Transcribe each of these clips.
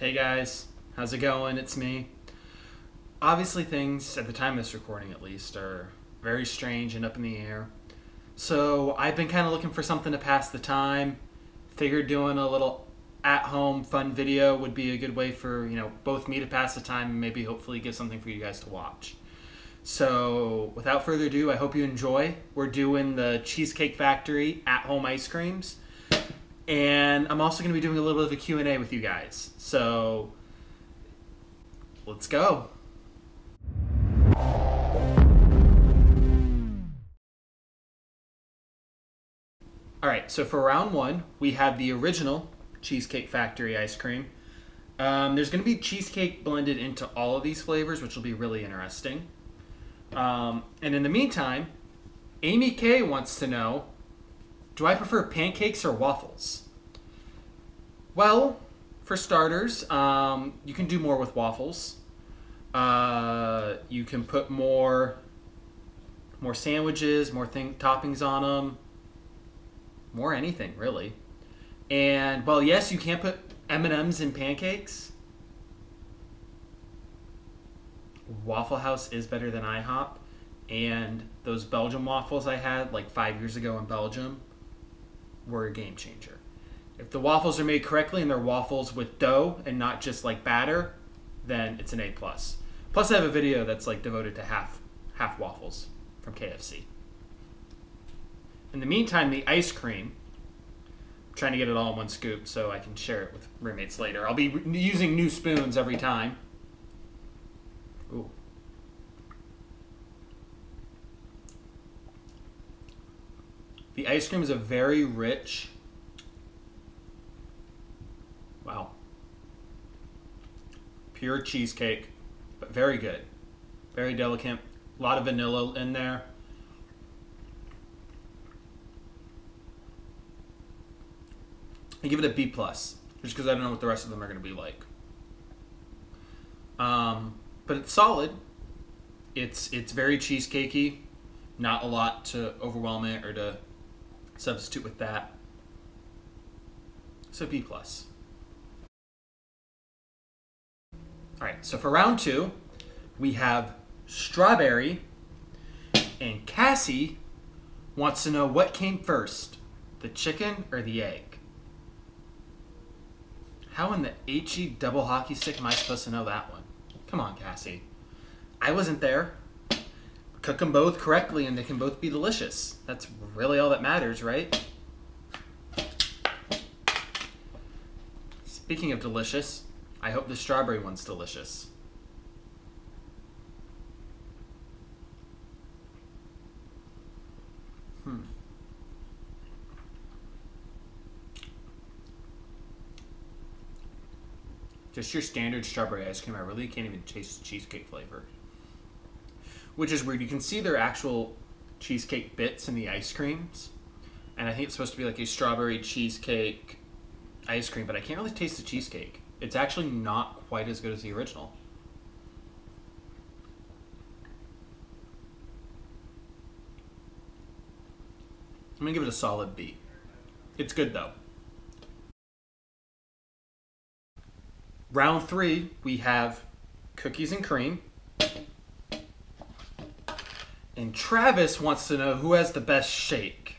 Hey guys, how's it going? It's me. Obviously things, at the time of this recording at least, are very strange and up in the air. So I've been kind of looking for something to pass the time. Figured doing a little at-home fun video would be a good way for, you know, both me to pass the time and maybe hopefully give something for you guys to watch. So without further ado, I hope you enjoy. We're doing the Cheesecake Factory at-home ice creams. And I'm also going to be doing a little bit of a Q&A with you guys. So, let's go. Alright, so for round one, we have the original Cheesecake Factory ice cream. There's going to be cheesecake blended into all of these flavors, which will be really interesting. And in the meantime, Amy K. wants to know, do I prefer pancakes or waffles? Well, for starters, you can do more with waffles. You can put more sandwiches, more toppings on them, more anything really. And well, yes, you can put M&Ms in pancakes. Waffle House is better than IHOP, and those Belgian waffles I had like 5 years ago in Belgium were a game changer. If the waffles are made correctly and they're waffles with dough and not just like batter, then it's an A+. Plus I have a video that's like devoted to half waffles from KFC. In the meantime, the ice cream, I'm trying to get it all in one scoop so I can share it with roommates later. I'll be using new spoons every time. Ooh. The ice cream is a very rich, wow, pure cheesecake, but very good, very delicate, a lot of vanilla in there. I give it a B+, just because I don't know what the rest of them are going to be like. But it's solid. It's very cheesecakey, not a lot to overwhelm it or to substitute with that. So B+. Alright, so for round two, we have strawberry, and Cassie wants to know what came first, the chicken or the egg? How in the HE double hockey stick am I supposed to know that one? Come on, Cassie. I wasn't there. Cook them both correctly and they can both be delicious. That's really all that matters, right? Speaking of delicious, I hope the strawberry one's delicious. Just your standard strawberry ice cream. I really can't even taste the cheesecake flavor. Which is weird. You can see their actual cheesecake bits in the ice creams. And I think it's supposed to be like a strawberry cheesecake ice cream, but I can't really taste the cheesecake. It's actually not quite as good as the original. I'm gonna give it a solid B. It's good though. Round three, we have cookies and cream. And Travis wants to know who has the best shake.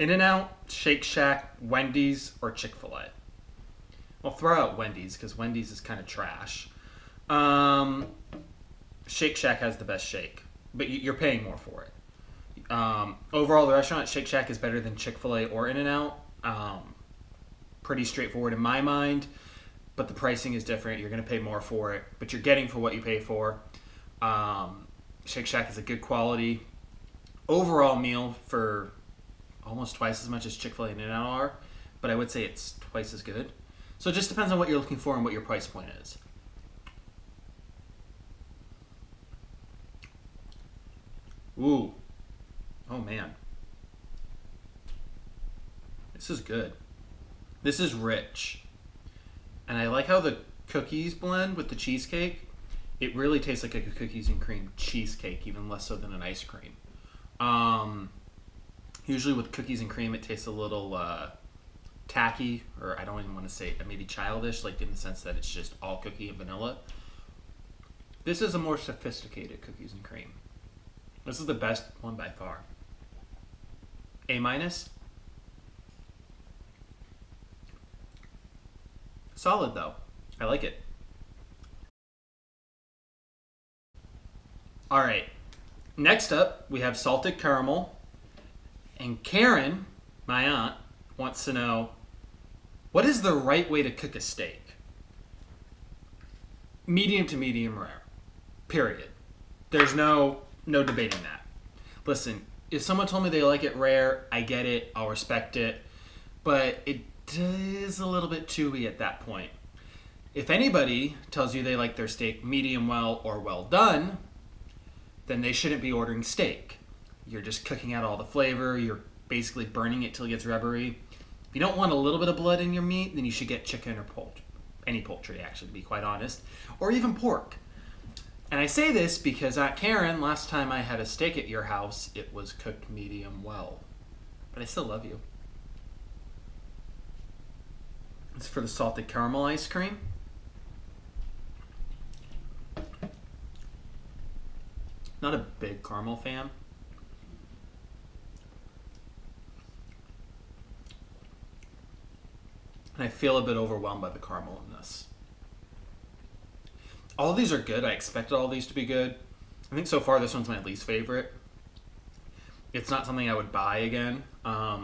In-N-Out, Shake Shack, Wendy's, or Chick-fil-A? I'll throw out Wendy's because Wendy's is kind of trash. Shake Shack has the best shake, but you're paying more for it. Overall, the restaurant at Shake Shack is better than Chick-fil-A or In-N-Out. Pretty straightforward in my mind, but the pricing is different. You're going to pay more for it, but you're getting for what you pay for. Shake Shack is a good quality overall meal for almost twice as much as Chick-fil-A and In-N-Out are, but I would say it's twice as good. So it just depends on what you're looking for and what your price point is. Ooh. Oh man. This is good. This is rich. And I like how the cookies blend with the cheesecake. It really tastes like a cookies and cream cheesecake, even less so than an ice cream. Usually with cookies and cream, it tastes a little tacky, or I don't even want to say maybe childish, like in the sense that it's just all cookie and vanilla. This is a more sophisticated cookies and cream. This is the best one by far. A-. Solid though. I like it. All right. Next up, we have salted caramel. And Karen, my aunt, wants to know, what is the right way to cook a steak? Medium to medium rare. Period. There's no debating that. Listen, if someone told me they like it rare, I get it. I'll respect it. But it is a little bit chewy at that point. If anybody tells you they like their steak medium well or well done, then they shouldn't be ordering steak. You're just cooking out all the flavor. You're basically burning it till it gets rubbery. If you don't want a little bit of blood in your meat, then you should get chicken or poultry. Any poultry, actually, to be quite honest. Or even pork. And I say this because Aunt Karen, last time I had a steak at your house, it was cooked medium well. But I still love you. It's for the salted caramel ice cream. Not a big caramel fan. And I feel a bit overwhelmed by the caramel in this. All these are good. I expected all these to be good. I think so far this one's my least favorite. It's not something I would buy again. A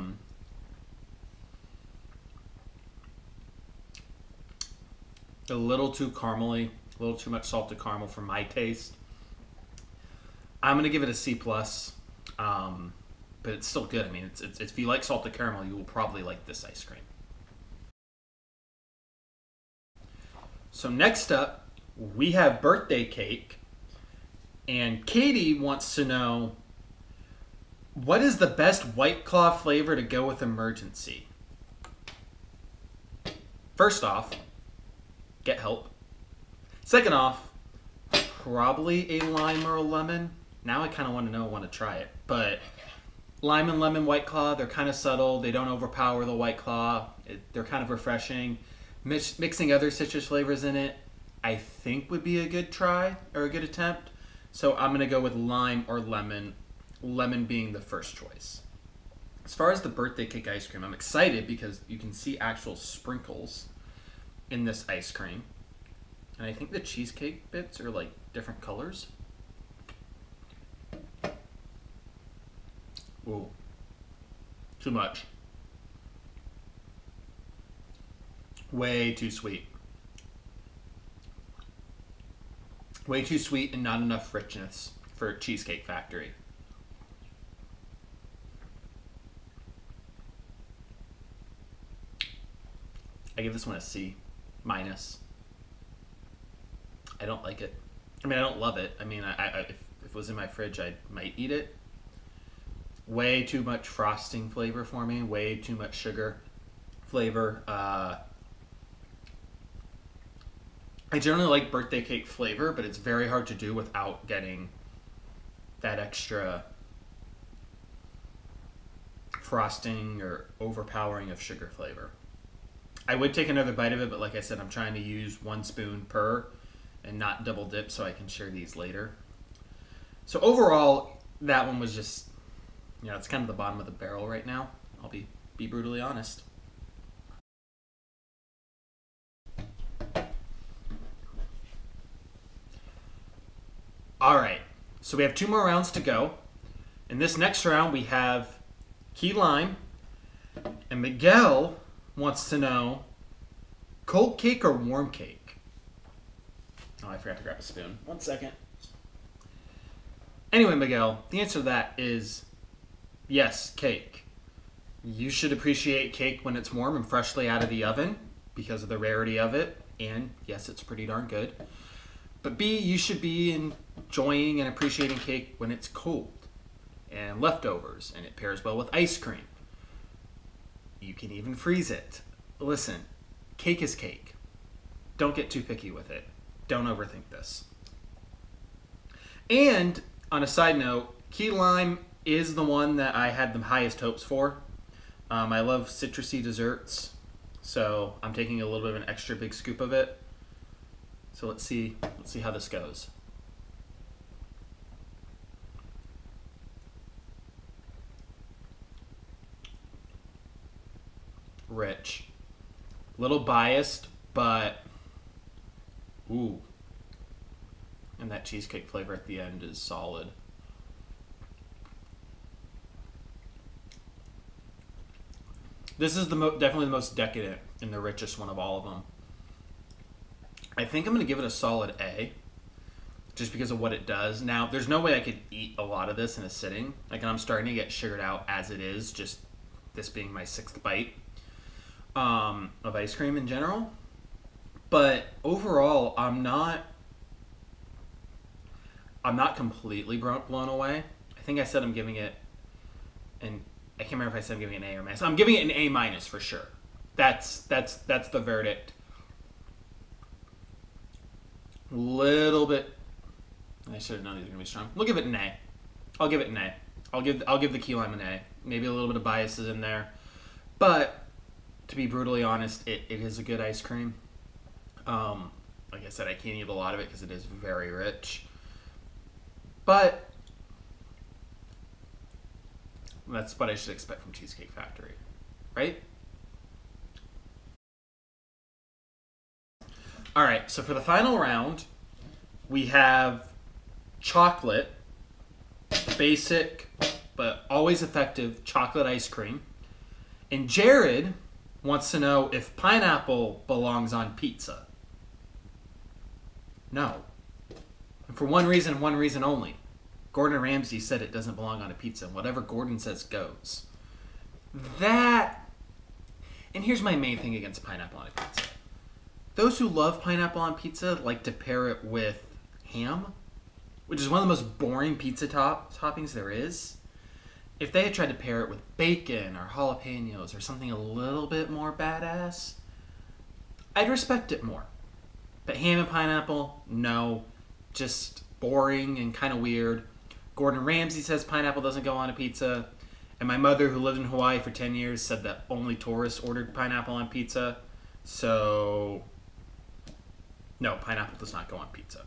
little too caramely, a little too much salted caramel for my taste. I'm gonna give it a C+, but it's still good. I mean, it's if you like salted caramel, you will probably like this ice cream. So next up, we have birthday cake, and Katie wants to know, what is the best White Claw flavor to go with emergency? First off, get help. Second off, probably a lime or a lemon. Now I kind of want to know, I want to try it. But lime and lemon White Claw, they're kind of subtle. They don't overpower the White Claw. They're kind of refreshing. Mixing other citrus flavors in it, I think would be a good try or a good attempt. So I'm going to go with lime or lemon, lemon being the first choice. As far as the birthday cake ice cream, I'm excited because you can see actual sprinkles in this ice cream. And I think the cheesecake bits are like different colors. Ooh, too much. Way too sweet. Way too sweet and not enough richness for Cheesecake Factory. I give this one a C-. I don't like it. I mean, I don't love it. I mean, if it was in my fridge, I might eat it. Way too much frosting flavor for me. Way too much sugar flavor. I generally like birthday cake flavor, but it's very hard to do without getting that extra frosting or overpowering of sugar flavor. I would take another bite of it, but like I said, I'm trying to use 1 spoon per and not double dip so I can share these later. So overall, that one was just, you know, it's kind of the bottom of the barrel right now. I'll be brutally honest. All right, so we have 2 more rounds to go. In this next round, we have key lime, and Miguel wants to know, cold cake or warm cake? Oh, I forgot to grab a spoon. 1 second. Anyway, Miguel, the answer to that is yes, cake. You should appreciate cake when it's warm and freshly out of the oven because of the rarity of it, and yes, it's pretty darn good. But B, you should be enjoying and appreciating cake when it's cold and leftovers, and it pairs well with ice cream. You can even freeze it. Listen, cake is cake. Don't get too picky with it. Don't overthink this. And on a side note, key lime is the one that I had the highest hopes for. I love citrusy desserts. So I'm taking a little bit of an extra big scoop of it. So let's see how this goes. Rich. Little biased, but ooh. And that cheesecake flavor at the end is solid. This is the definitely the most decadent and the richest one of all of them. I think I'm going to give it a solid A just because of what it does. Now, there's no way I could eat a lot of this in a sitting. Like, I'm starting to get sugared out as it is, just this being my 6th bite of ice cream in general. But overall, I'm not completely blown away. I think I said I'm giving it an... I can't remember if I said I'm giving it an A or minus. I'm giving it an A minus for sure. That's the verdict. Little bit. I should have known these were gonna be strong. We'll give it an A. I'll give it an A. I'll give the key lime an A. Maybe a little bit of bias is in there, but to be brutally honest, it is a good ice cream. Like I said, I can't eat a lot of it because it is very rich, but. That's what I should expect from Cheesecake Factory, right? All right, so for the final round, we have chocolate, basic, but always effective chocolate ice cream. And Jared wants to know if pineapple belongs on pizza. No. And for one reason and one reason only. Gordon Ramsay said it doesn't belong on a pizza, and whatever Gordon says goes. That, and here's my main thing against pineapple on a pizza. Those who love pineapple on pizza like to pair it with ham, which is one of the most boring pizza toppings there is. If they had tried to pair it with bacon or jalapenos or something a little bit more badass, I'd respect it more. But ham and pineapple, no, just boring and kind of weird. Gordon Ramsay says pineapple doesn't go on a pizza. And my mother, who lived in Hawaii for 10 years, said that only tourists ordered pineapple on pizza. So, no, pineapple does not go on pizza.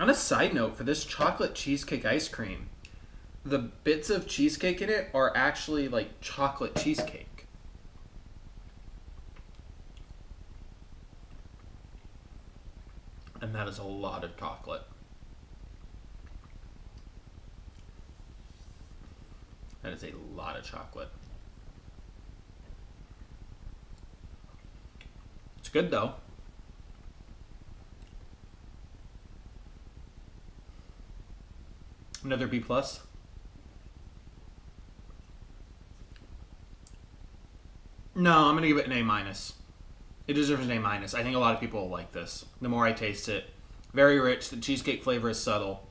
On a side note, for this chocolate cheesecake ice cream, the bits of cheesecake in it are actually like chocolate cheesecake. And that is a lot of chocolate. That is a lot of chocolate. It's good though. Another B plus. No, I'm gonna give it an A minus. It deserves an A minus. I think a lot of people will like this. The more I taste it, very rich. The cheesecake flavor is subtle.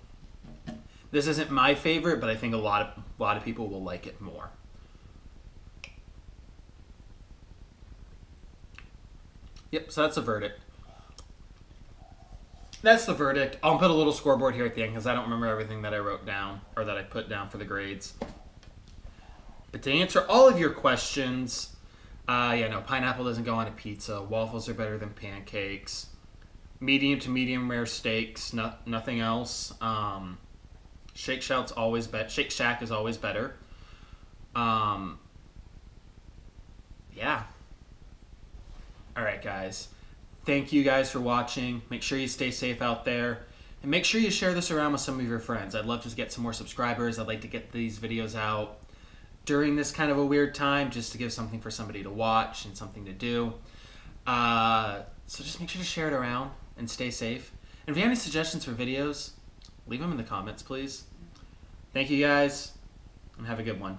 This isn't my favorite, but I think a lot of people will like it more. Yep, so that's the verdict. That's the verdict. I'll put a little scoreboard here at the end because I don't remember everything that I wrote down or that I put down for the grades. But to answer all of your questions, yeah, no, pineapple doesn't go on a pizza. Waffles are better than pancakes. Medium to medium rare steaks, nothing else. Shake Shack is always better. Yeah. All right, guys. Thank you guys for watching. Make sure you stay safe out there. And make sure you share this around with some of your friends. I'd love to get some more subscribers. I'd like to get these videos out during this kind of a weird time just to give something for somebody to watch and something to do. So just make sure to share it around and stay safe. And if you have any suggestions for videos, leave them in the comments, please. Thank you guys, and have a good one.